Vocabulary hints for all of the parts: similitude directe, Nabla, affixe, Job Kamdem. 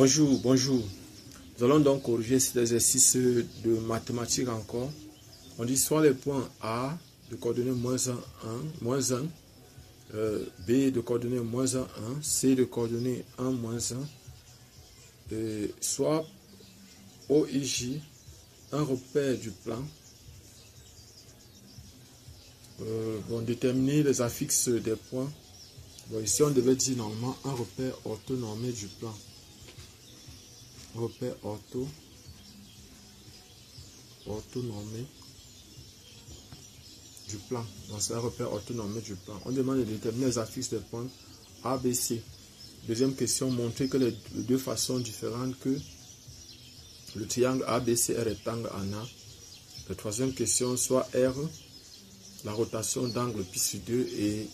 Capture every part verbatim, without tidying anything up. Bonjour, bonjour. Nous allons donc corriger cet exercice de mathématiques encore. On dit soit les points A de coordonnées moins un, un, moins un, euh, B de coordonnées moins un, un, C de coordonnées un, moins un, et soit O I J, un repère du plan. Euh, bon, déterminer les affixes des points. Bon, ici on devait dire normalement un repère orthonormé du plan. Repère ortho, orthonormé du plan. Donc c'est un repère orthonormé du plan. On demande de déterminer les affixes des points A, B, C. Deuxième question, montrer que les deux façons différentes que le triangle A B C est rectangle en A. La troisième question, soit R, la rotation d'angle pi sur deux et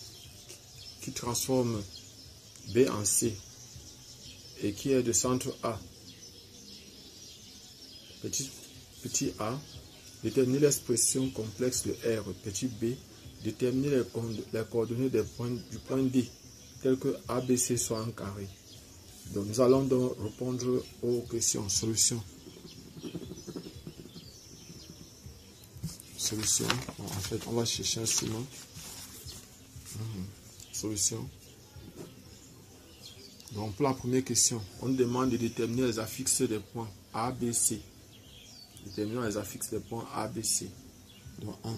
qui transforme B en C et qui est de centre A. Petit, petit a, déterminer l'expression complexe de R. Petit b, déterminer les, les coordonnées des points, du point D, tel que A B C soit un carré. Donc nous allons donc répondre aux questions. Solution. Solution. Bon, en fait, on va chercher un ciment. Mmh. Solution. Donc pour la première question, on demande de déterminer les affixes des points A B C. Déterminons les affixes des points A B C. Donc un.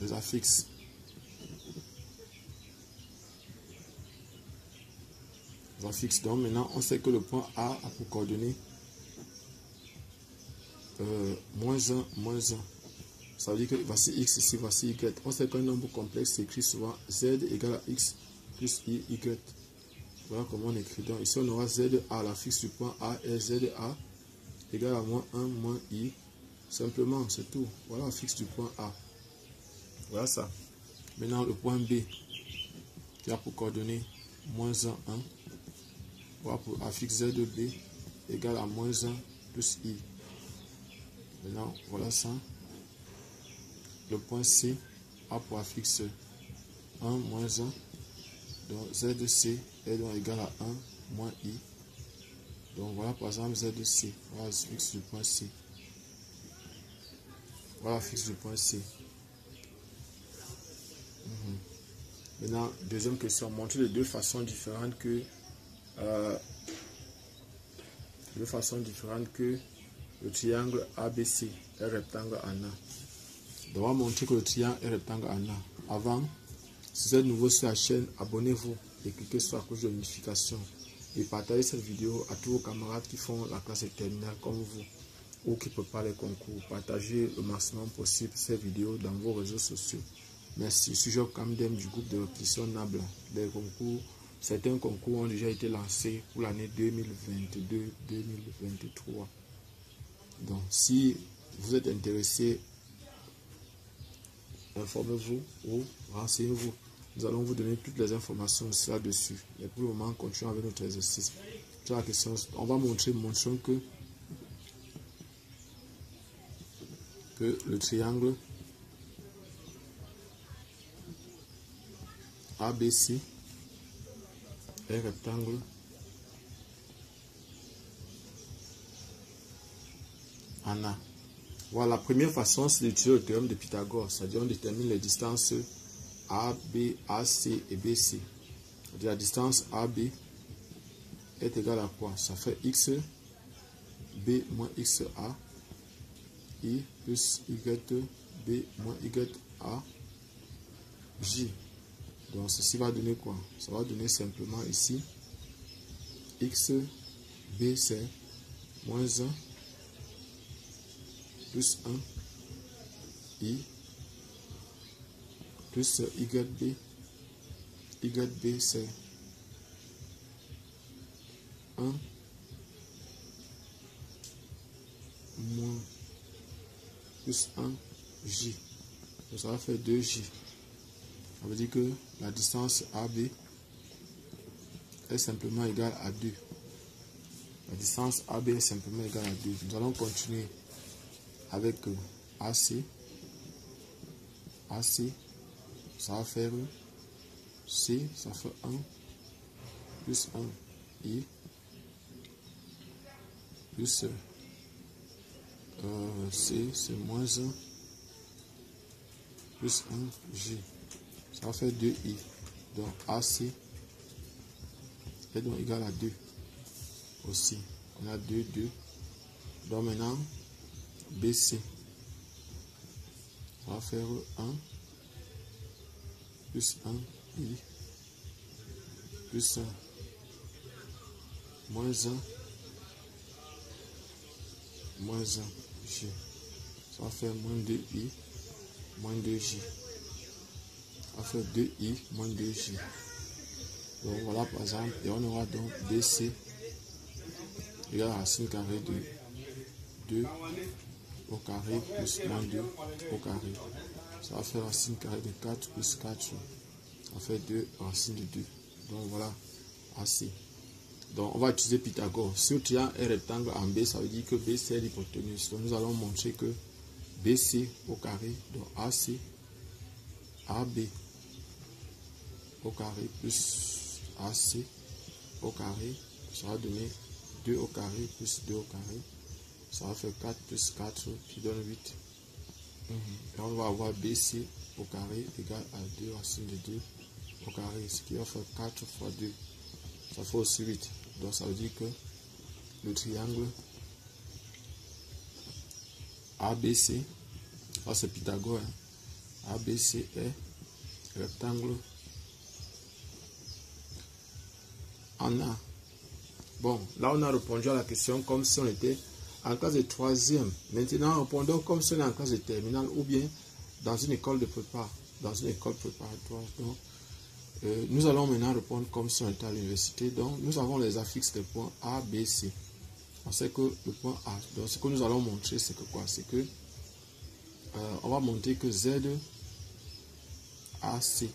Les affixes. Les affixes. Donc maintenant, on sait que le point A a pour coordonnées euh, moins un, moins un. Ça veut dire que voici X ici, voici Y. On sait qu'un nombre complexe s'écrit souvent Z égale à X plus Y. Voilà comment on écrit. Donc ici on aura Z A, la fixe du point A est Z A égale à moins un moins i. Simplement, c'est tout. Voilà la fixe du point A. Voilà ça. Maintenant le point B qui a pour coordonnées moins un, un. Voilà pour la fixe Z de B égale à moins un plus i. Maintenant voilà ça. Le point C a pour la fixe un, moins un. Donc Z de C est donc égal à un moins i. Donc voilà par exemple Z de C. Voilà fixe du point C. Voilà fixe du point C. Mm-hmm. Maintenant, deuxième question. Montrer de deux façons différentes que euh, deux façons différentes que le triangle A B C est rectangle en A. Donc on va montrer que le triangle est rectangle en A. Avant, si vous êtes nouveau sur la chaîne, abonnez-vous et cliquez sur la cloche de notification et partagez cette vidéo à tous vos camarades qui font la classe de terminale comme vous ou qui préparent les concours. Partagez le maximum possible ces vidéos dans vos réseaux sociaux. Merci. Je suis Job Kamdem du groupe de répétition Nabla. Les concours, certains concours ont déjà été lancés pour l'année deux mille vingt-deux deux mille vingt-trois. Donc, si vous êtes intéressé, informez-vous ou renseignez-vous. Nous allons vous donner toutes les informations là-dessus. Et pour le moment, continuons avec notre exercice. Sur la question, on va montrer, montrons que, que le triangle A B C est rectangle en A. Voilà, la première façon, c'est d'utiliser le théorème de Pythagore, c'est-à-dire on détermine les distances A, B, A, C et B, C. La distance A B est égale à quoi? Ça fait X, B moins X, A, I plus Y, B moins Y, A, J. Donc ceci va donner quoi? Ça va donner simplement ici, X, B, c'est moins un, plus un, I, plus Y B. Y B c'est un moins plus un J. Donc ça va faire deux J. Ça veut dire que la distance A B est simplement égale à deux. La distance A B est simplement égale à deux. Nous allons continuer avec A C. A C, ça va faire C, ça fait un, plus un, I, plus euh, C, c'est moins un, plus un J. Ça fait deux I. Donc A C est donc égal à deux. Aussi, on a deux, deux. Donc maintenant, B C. On va faire un plus un I plus un moins un moins un J. Ça va faire moins deux I moins deux J. Ça va faire deux I moins deux J. Donc voilà par exemple, et on aura donc B C égale racine carrée de deux au carré plus moins deux au carré. Ça va faire racine carrée de quatre plus quatre. Ça fait deux racine de deux. Donc voilà, assez. Donc on va utiliser Pythagore. Si le triangle est rectangle en B, ça veut dire que B C est l'hypoténuse. Donc nous allons montrer que B C au carré, donc A C, A B au carré plus A C au carré, ça va donner deux au carré plus deux au carré. Ça va faire quatre plus quatre qui donne huit. Mm-hmm. Et on va avoir B C au carré égale à deux racine de deux au carré, ce qui va faire quatre fois deux. Ça fait aussi huit. Donc ça veut dire que le triangle A B C, ah, c'est Pythagore, hein? A B C est rectangle en A. Bon, là on a répondu à la question comme si on était en classe de troisième. Maintenant, répondons comme si on est en classe de terminale ou bien dans une école de prépa, dans une école préparatoire. Donc, euh, nous allons maintenant répondre comme si on était à l'université. Donc, nous avons les affixes des points A, B, C. On sait que le point A. Donc, ce que nous allons montrer, c'est que quoi? C'est que euh, on va montrer que Z, A, C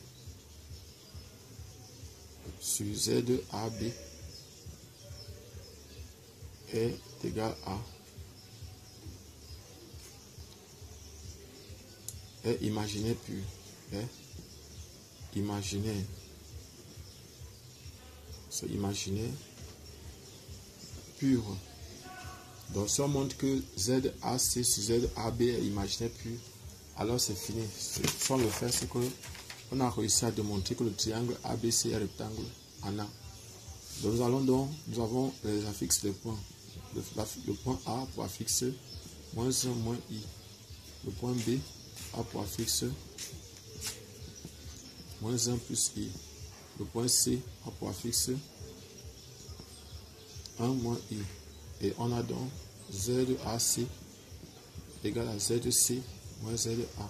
sur Z, A, B est égal à est imaginaire pur, est imaginaire, c'est imaginaire pur. Donc si on montre que Z A C sur Z A B est imaginaire pur, alors c'est fini. Sans le faire, c'est que on a réussi à démontrer que le triangle A B C est rectangle en A. Donc nous allons donc, nous avons les affixes des points. Le, le point A pour affixe moins un moins I. Le point B A pour affixe moins un plus I. Le point C A pour affixe un moins I. Et on a donc Z A C égale à Z C moins Z A.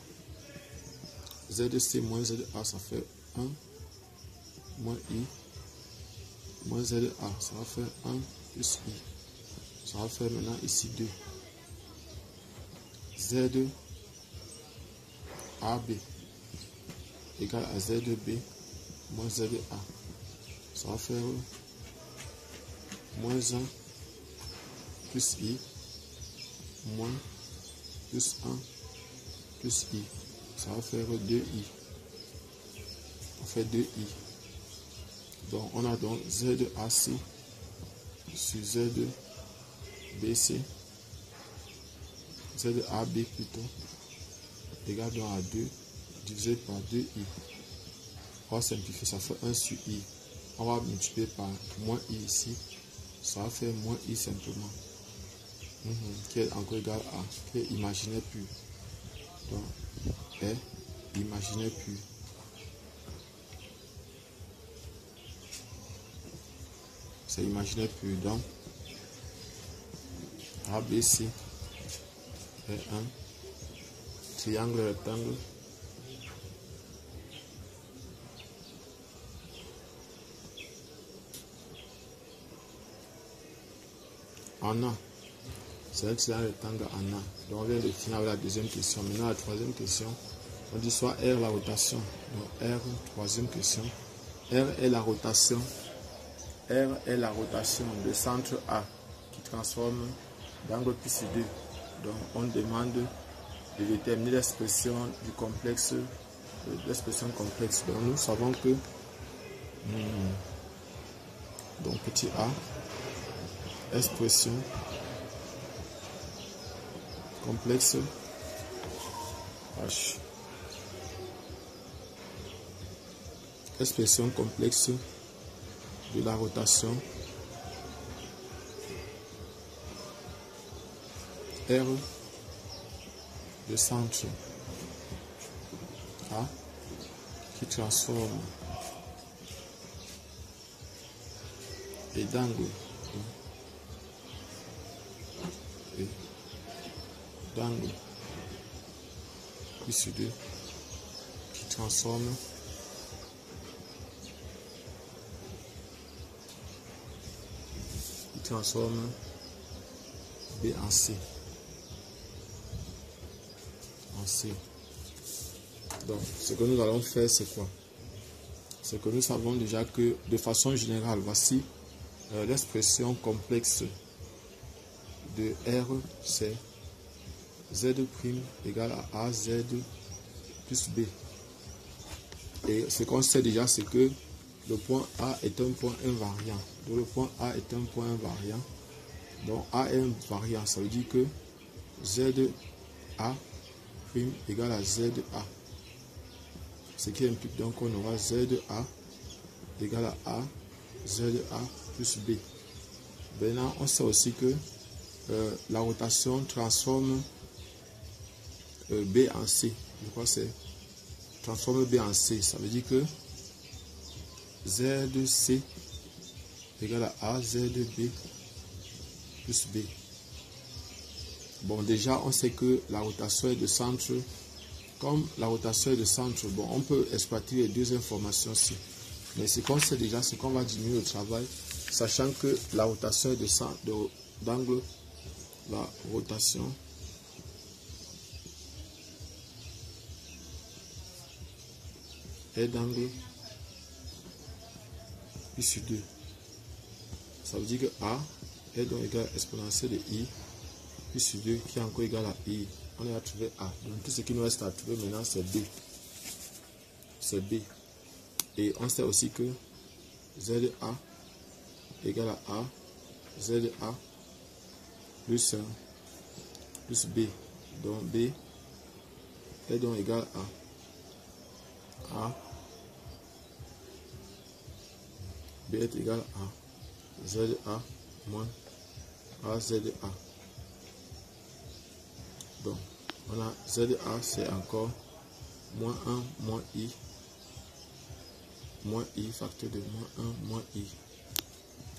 Z C moins Z A, ça fait un moins I moins Z A, ça va faire un plus I. Ça va faire maintenant ici deux. Z A B égale à Z B moins Z A. Ça va faire moins un plus I moins plus un plus I. Ça va faire deux I. On fait deux I. Donc on a donc Z A C sur Z B C, Z A B plutôt, égale donc à deux, divisé par deux I. On va simplifier, ça fait un sur I. On va multiplier par moins I ici. Ça va faire moins I simplement. Mm-hmm. Qui est encore égal à, qui est imaginaire pur. Donc, est imaginaire pur. C'est imaginaire pur, donc A B C est un triangle rectangle en A. C'est un triangle rectangle en A. Donc on vient de finir avec la deuxième question. Maintenant la troisième question, on dit soit R la rotation. Donc R, troisième question. R est la rotation. R est la rotation de centre A qui transforme d'angle plus deux. Donc on demande de déterminer l'expression du complexe, l'expression complexe. Donc nous savons que hmm, donc petit a, expression complexe H. Expression complexe de la rotation R de centre A qui transforme et d'angle et d'angle plus deux qui transforme qui transforme B en C. Donc, ce que nous allons faire, c'est quoi? C'est que nous savons déjà que, de façon générale, voici euh, l'expression complexe de R, c'est Z' égale à A Z plus B. Et ce qu'on sait déjà, c'est que le point A est un point invariant. Donc, le point A est un point invariant. Donc, A est invariant, ça veut dire que Z A égale à Z A, ce qui implique donc qu'on aura Z A égale à A Z A plus B. Maintenant on sait aussi que euh, la rotation transforme euh, B en C. Je crois que c'est transforme B en C, ça veut dire que Z C égale à A Z B plus B. Bon, déjà, on sait que la rotation est de centre. Comme la rotation est de centre, bon, on peut exploiter les deux informations-ci. Mais ce qu'on sait déjà, c'est qu'on va diminuer le travail, sachant que la rotation est de centre, d'angle, la rotation est d'angle pi sur deux. Ça veut dire que A est donc égal à exponentielle de I sur deux qui est encore égal à I. On a trouvé A. Donc tout ce qui nous reste à trouver maintenant, c'est B. C'est B. Et on sait aussi que Z A égale à A Z A plus, plus B. Donc B est donc égal à A. B est égal à Z A moins A Z A. Donc, on a Z A, c'est encore moins un, moins I, moins I, facteur de moins un, moins I.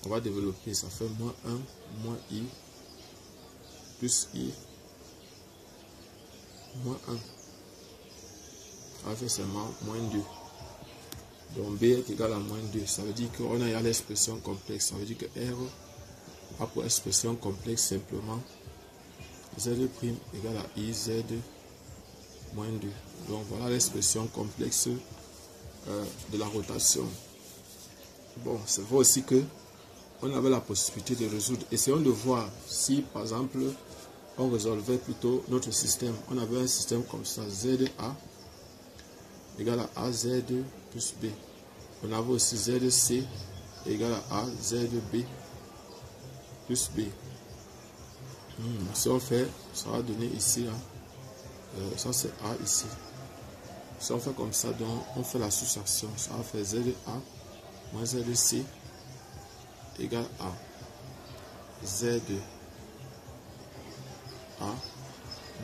On va développer, ça fait moins un, moins I, plus I, moins un. On fait seulement moins deux. Donc, B est égal à moins deux. Ça veut dire qu'on a l'expression complexe. Ça veut dire que R a pour expression complexe simplement Z' égale à I Z moins deux. Donc voilà l'expression complexe euh, de la rotation. Bon, c'est vrai aussi que on avait la possibilité de résoudre. Essayons de voir si par exemple on résolvait plutôt notre système. On avait un système comme ça, Z A égale à A Z plus B. On avait aussi Z C égale à A Z B plus B. Hmm. Si on fait, ça va donner ici, là. Euh, ça c'est A ici. Si on fait comme ça, donc on fait la soustraction. Ça va faire Z A moins Z C égale à Z A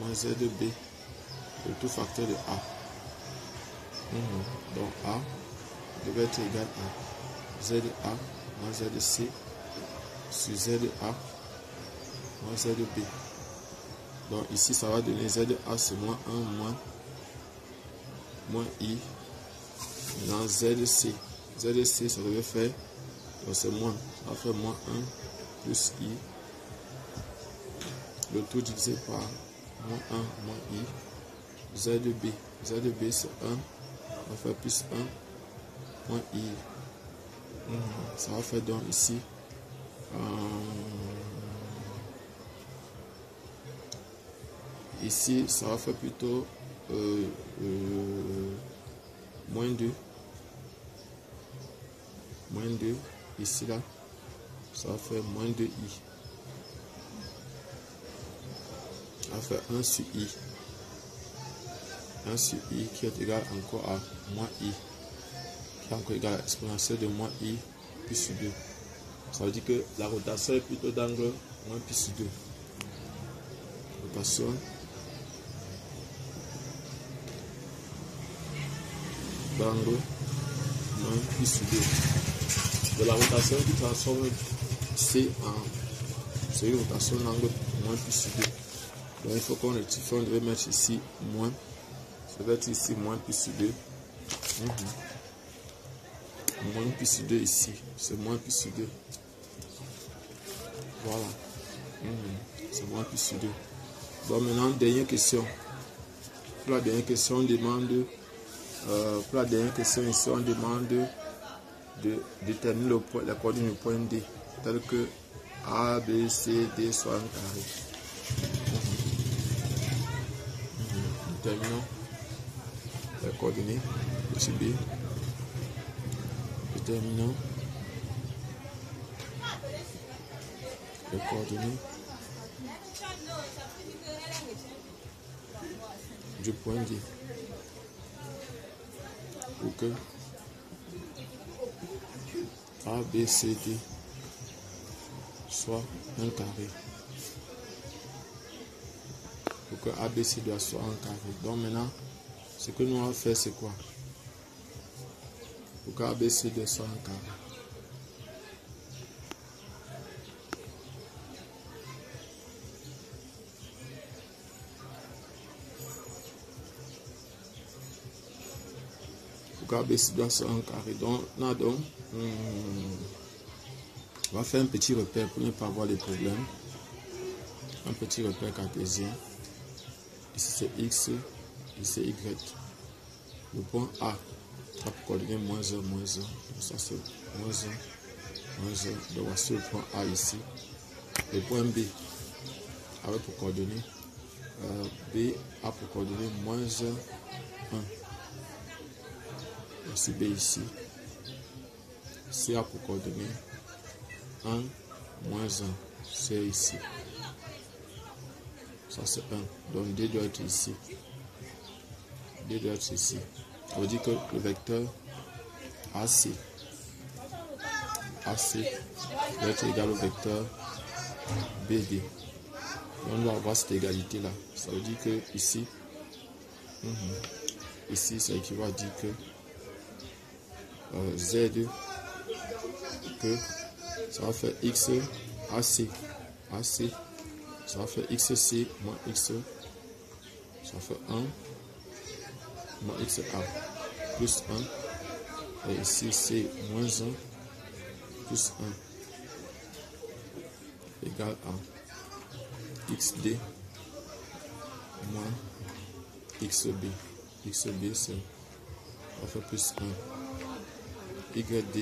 moins Z B, le tout facteur de A. Hmm. Donc A devait être égal à Z A moins Z C sur Z A moins Z B. Donc ici ça va donner Z A c'est moins un moins, moins I. Maintenant Z C. Z C ça devait faire, donc c'est moins. Ça va faire moins un plus I. Le tout divisé par moins un moins I. Z B. Z B c'est un. On va faire plus un moins I. Ça va faire donc ici. Euh, Ici, ça va faire plutôt euh, euh, moins deux. Moins deux. Ici, là, ça va faire moins deux I. ça va faire un sur i. un sur i qui est égal encore à moins i, qui est encore égal à l'exponentielle de moins i pi sur deux. Ça veut dire que la rotation est plutôt d'angle moins pi sur deux. Rotation d'angle moins pi sur deux. De la rotation qui transforme C en, c'est une rotation d'angle moins pi sur deux. Donc il faut qu'on rectifie, on devait mettre ici moins. Ça va être ici moins pi sur deux. Mmh. Moins pi sur deux ici. C'est moins pi sur deux. Voilà. Mmh. C'est moins pi sur deux. Donc maintenant, dernière question. Pour la dernière question, on demande. Euh, pour la dernière question ici, on demande de déterminer le point, la coordonnée du point D, tel que A, B, C, D soit un carré. Mmh. Déterminons la coordonnée de ce B, déterminant les coordonnées du point D pour que A, B, C, D soit un carré, pour que A, B, C, D soit un carré. Donc maintenant, ce que nous allons faire, c'est quoi? Pour que A B C D soit un carré. Pour que A B C D soit un carré. Donc, non, donc hmm, on va faire un petit repère pour ne pas avoir de problème. Un petit repère cartésien. Ici, c'est X. C'est Y. Le point A, trappe coordonnée moins un, moins un. Ça c'est moins un, moins un. Donc voici le point A ici. Le point B, avec pour coordonnées euh, B, A pour coordonnées moins un, un. Voici B ici. C A pour coordonnées un, moins un. C'est ici. Ça c'est un. Donc D doit être ici. D doit être ici. Ça veut dire que le vecteur A C, A C doit être égal au vecteur B D. Et on doit avoir cette égalité là. Ça veut dire que ici, mm-hmm. ici ça équivaut à dire que euh, Z, que ça va faire X A C, A C, ça va faire X C moins X, ça va faire un. Moins x a plus un, et ici c'est moins un plus un égale à xd moins xb. Xb c'est on fait plus un. Yd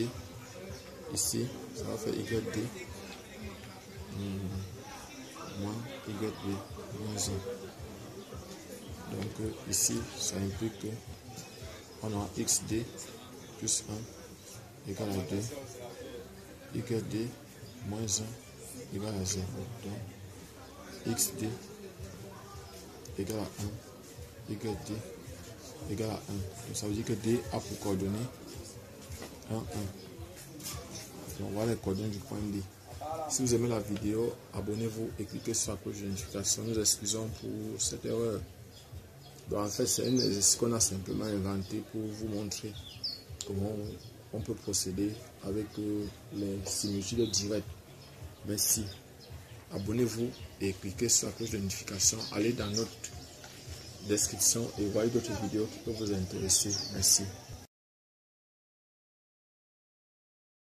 ici ça va faire yd hmm, moins yd moins un. Donc ici, ça implique que on a xd plus un égale à deux, yd moins un égale à zéro. Donc xd égale à un, yd égale à un. Donc ça veut dire que d a pour coordonnées un, un. Donc voilà les coordonnées du point D. Si vous aimez la vidéo, abonnez-vous et cliquez sur la cloche de notification. Nous excusons pour cette erreur. Donc en fait, c'est un exercice qu'on a simplement inventé pour vous montrer comment on peut procéder avec euh, les similitudes directes. Merci. Abonnez-vous et cliquez sur la cloche de notification. Allez dans notre description et voyez d'autres vidéos qui peuvent vous intéresser. Merci.